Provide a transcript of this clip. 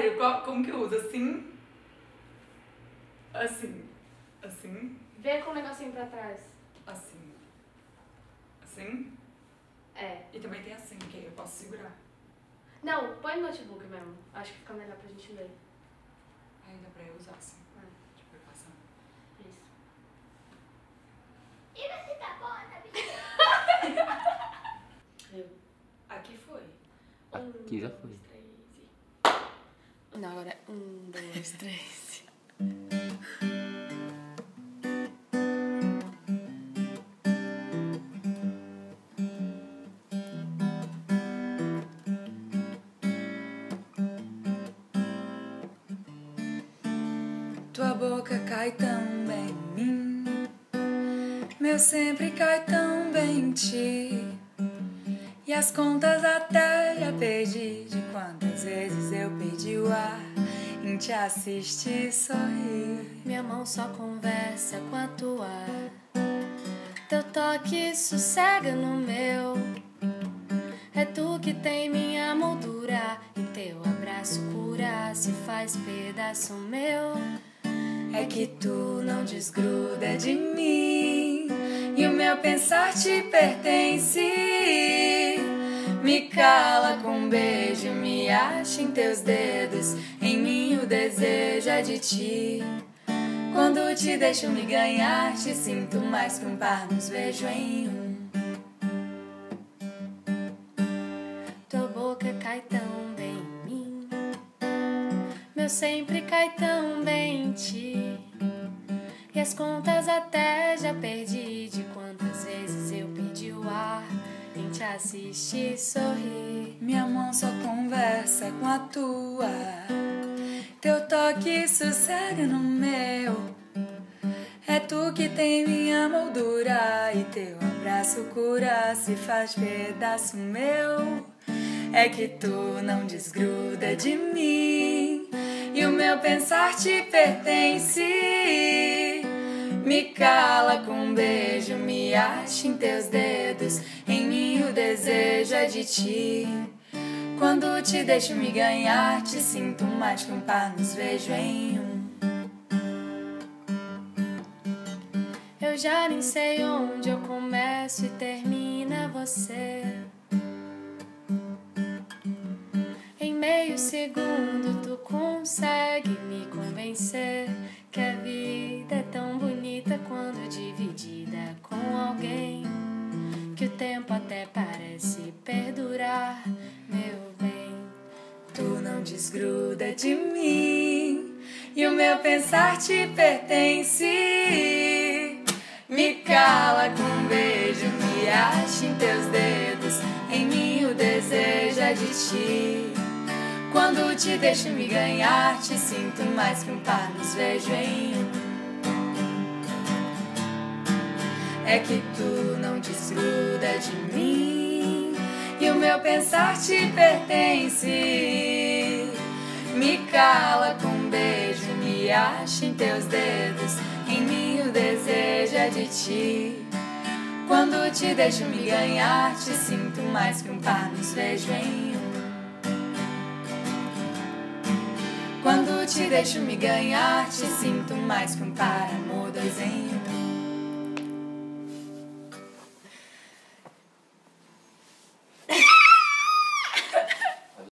Sério, como que eu uso? Assim? Assim? Assim? Vem com o negocinho pra trás. Assim. Assim? É. E também tem assim, que eu posso segurar. Não, põe no notebook mesmo. Acho que fica melhor pra gente ler. Aí dá pra eu usar assim. É. Tipo, eu passando. Isso. E você tá boa, bicha? Eu. Aqui foi. Aqui já foi. Não, agora é 1, 2, 3. Tua boca cai tão bem em mim, meu sempre cai tão bem em ti. E as contas até já perdi de quantas vezes eu perdi o ar em te assistir sorrir. Minha mão só conversa com a tua, teu toque sossega no meu. É tu que tem minha moldura e teu abraço cura se faz pedaço meu. É que tu não desgruda de mim e o meu pensar te pertence. Me cala com um beijo, me acha em teus dedos, em mim o desejo é de ti. Quando te deixo me ganhar, te sinto mais que um par, nos vejo em um. Tua boca cai tão bem em mim, meu sempre cai tão bem em ti. E as contas até já perdi de quantas vezes eu perdi o ar em te assistir sorrir. Minha mão só conversa com a tua, teu toque sossega no meu. É tu que tem minha moldura e teu abraço cura se faz pedaço meu. É que tu não desgruda de mim e o meu pensar te pertence. Me cala com um beijo, me acha em teus dedos, em mim o desejo é de ti. Quando te deixo me ganhar, te sinto mais que um par, nos vejo em um. Eu já nem sei onde eu começo e termina você. Em meio segundo tu consegue me convencer que a vida é tão bonita quando dividida com alguém, que o tempo até parece perdurar, meu bem. Tu não desgruda de mim e o meu pensar te pertence. Me cala com um beijo, me acha em teus dedos, em mim o desejo é de ti. Quando te deixo me ganhar, te sinto mais que um par, nos vejo em um. É que tu não desgruda de mim e o meu pensar te pertence. Me cala com um beijo, me acha em teus dedos, em mim o desejo é de ti. Quando te deixo me ganhar, te sinto mais que um par, nos vejo em um. Quando te deixo me ganhar, te sinto mais que um par, amor, 2 em 1.